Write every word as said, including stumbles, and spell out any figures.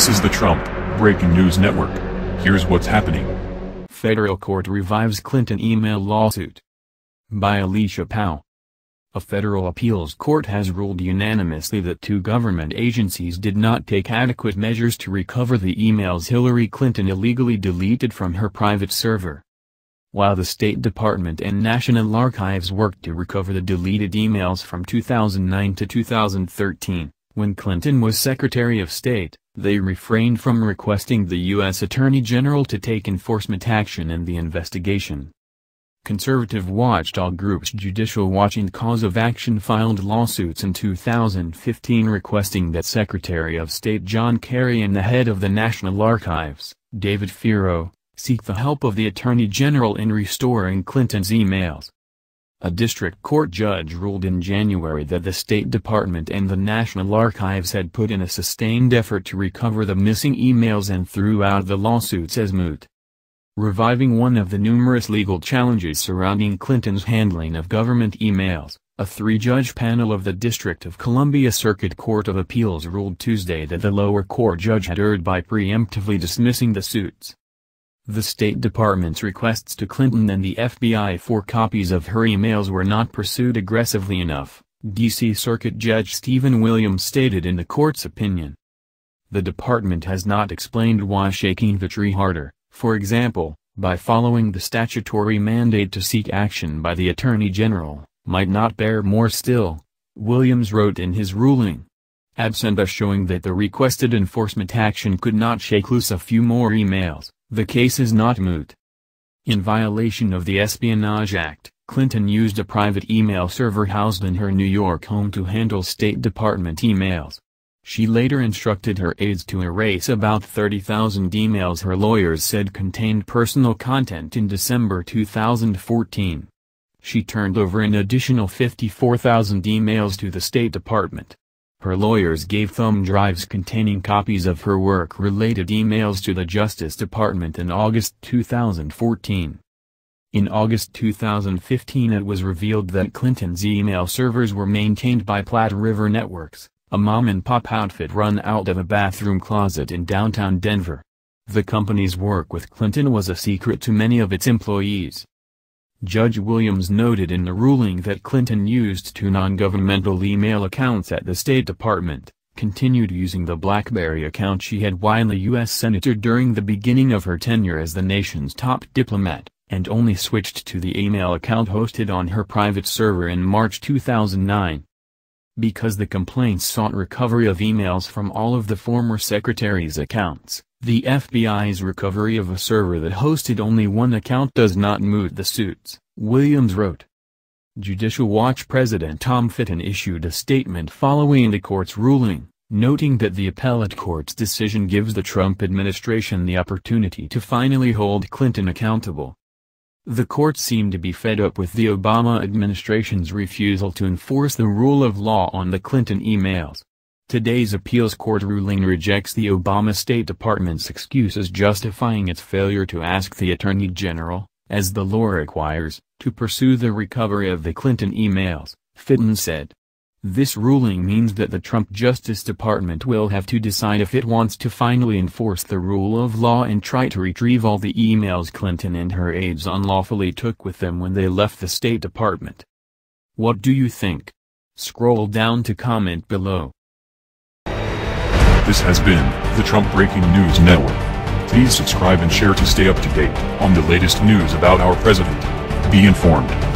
This is the Trump Breaking News Network. Here's what's happening. Federal court revives Clinton email lawsuit. By Alicia Powell. A federal appeals court has ruled unanimously that two government agencies did not take adequate measures to recover the emails Hillary Clinton illegally deleted from her private server. While the State Department and National Archives worked to recover the deleted emails from two thousand nine to two thousand thirteen, when Clinton was Secretary of State, they refrained from requesting the U S Attorney General to take enforcement action in the investigation. Conservative watchdog groups Judicial Watch and Cause of Action filed lawsuits in two thousand fifteen requesting that Secretary of State John Kerry and the head of the National Archives, David Fierro, seek the help of the Attorney General in restoring Clinton's emails. A district court judge ruled in January that the State Department and the National Archives had put in a sustained effort to recover the missing emails and threw out the lawsuits as moot. Reviving one of the numerous legal challenges surrounding Clinton's handling of government emails, a three-judge panel of the District of Columbia Circuit Court of Appeals ruled Tuesday that the lower court judge had erred by preemptively dismissing the suits. The State Department's requests to Clinton and the F B I for copies of her emails were not pursued aggressively enough, D C Circuit Judge Stephen Williams stated in the court's opinion. The department has not explained why shaking the tree harder, for example, by following the statutory mandate to seek action by the Attorney General, might not bear more still, Williams wrote in his ruling. Absent a showing that the requested enforcement action could not shake loose a few more emails, the case is not moot. In violation of the Espionage Act, Clinton used a private email server housed in her New York home to handle State Department emails. She later instructed her aides to erase about thirty thousand emails her lawyers said contained personal content in December two thousand fourteen. She turned over an additional fifty-four thousand emails to the State Department. Her lawyers gave thumb drives containing copies of her work-related emails to the Justice Department in August two thousand fourteen. In August two thousand fifteen, it was revealed that Clinton's email servers were maintained by Platte River Networks, a mom-and-pop outfit run out of a bathroom closet in downtown Denver. The company's work with Clinton was a secret to many of its employees. Judge Williams noted in the ruling that Clinton used two non-governmental email accounts at the State Department, continued using the BlackBerry account she had while a U S Senator during the beginning of her tenure as the nation's top diplomat, and only switched to the email account hosted on her private server in March two thousand nine. Because the complaints sought recovery of emails from all of the former secretary's accounts, the F B I's recovery of a server that hosted only one account does not moot the suits, Williams wrote. Judicial Watch President Tom Fitton issued a statement following the court's ruling, noting that the appellate court's decision gives the Trump administration the opportunity to finally hold Clinton accountable. The court seemed to be fed up with the Obama administration's refusal to enforce the rule of law on the Clinton emails. Today's appeals court ruling rejects the Obama State Department's excuses justifying its failure to ask the Attorney General, as the law requires, to pursue the recovery of the Clinton emails, Fitton said. This ruling means that the Trump Justice Department will have to decide if it wants to finally enforce the rule of law and try to retrieve all the emails Clinton and her aides unlawfully took with them when they left the State Department. What do you think? Scroll down to comment below. This has been the Trump Breaking News Network. Please subscribe and share to stay up to date on the latest news about our president. Be informed.